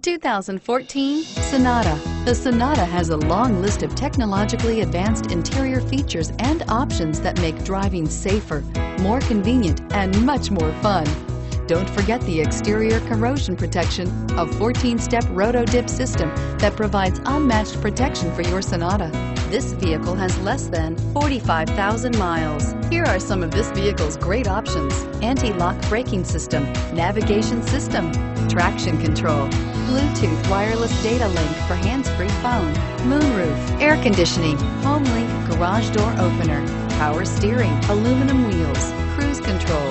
The 2014 Sonata. The Sonata has a long list of technologically advanced interior features and options that make driving safer, more convenient, and much more fun. Don't forget the exterior corrosion protection, a 14-step roto-dip system that provides unmatched protection for your Sonata. This vehicle has less than 45,000 miles. Here are some of this vehicle's great options: anti-lock braking system, navigation system, traction control, Bluetooth wireless data link for hands-free phone, moonroof, air conditioning, home link garage door opener, power steering, aluminum wheels, cruise control.